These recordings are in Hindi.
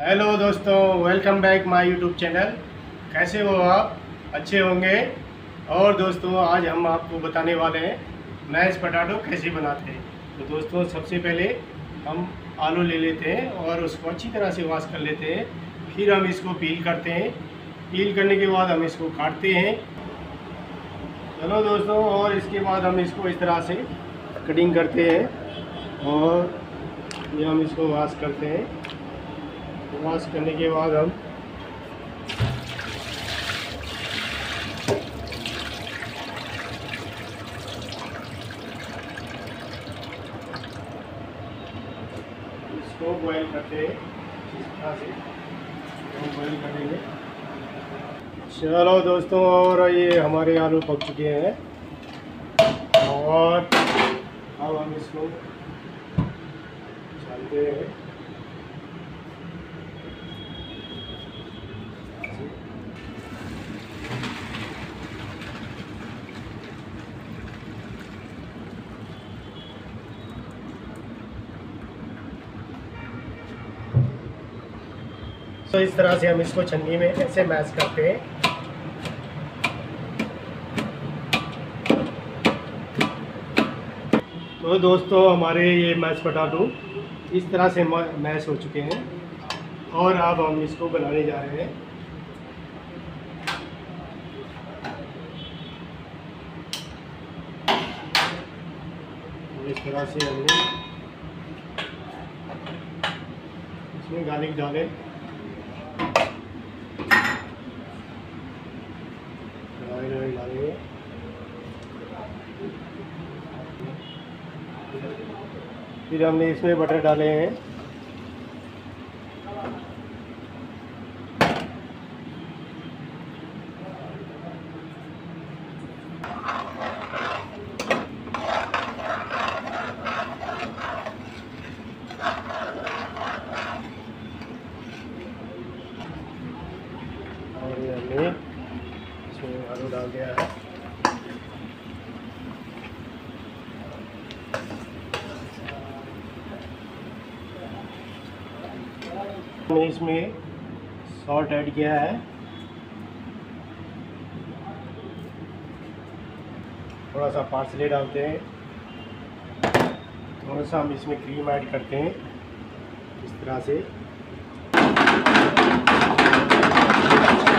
हेलो दोस्तों, welcome back my YouTube channel. कैसे हो आप? अच्छे होंगे। और दोस्तों, आज हम आपको बताने वाले हैं मैश पटाटो कैसे बनाते हैं। तो दोस्तों, सबसे पहले हम आलू ले लेते हैं और उसको अच्छी तरह से वॉश कर लेते हैं। फिर हम इसको पील करते हैं। पील करने के बाद हम इसको काटते हैं। चलो दोस्तों, और इसके बाद हम इसको इस तरह से कटिंग करते हैं और ये हम इसको वॉश करते हैं। वॉश करने के बाद हम इसको बॉईल करते हैं। इस तरह से बॉईल करेंगे। चलो दोस्तों, और ये हमारे आलू पक चुके हैं और अब हम इसको छानते हैं। तो इस तरह से हम इसको छन्नी में ऐसे मैश करते हैं। तो दोस्तों, हमारे ये मैश पटाटो इस तरह से मैश हो चुके हैं और अब हम इसको बनाने जा रहे हैं। इस तरह से हमने इसमें गार्लिक डाले। फिर हमने इसमें बटर डाले हैं। और ये हमने इसमें आलू डाल दिया है। हमने इसमें सॉल्ट ऐड किया है थोड़ा सा, पार्सले डालते हैं थोड़ा सा, हम इसमें क्रीम ऐड करते हैं इस तरह से।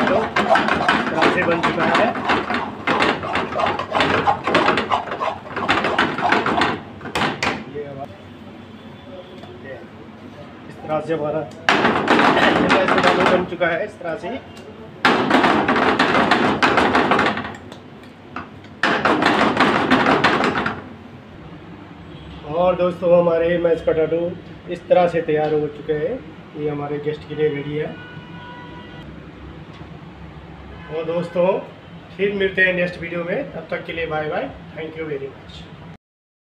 तो इस तरह से बन चुका है। इस तरह से हमारा बन चुका है। इस तरह से और दोस्तों, हमारे मैश पटाटो इस तरह से तैयार हो चुके हैं। ये हमारे गेस्ट के लिए रेडी है। और दोस्तों, फिर मिलते हैं नेक्स्ट वीडियो में। तब तक के लिए bye bye. Thank you very much.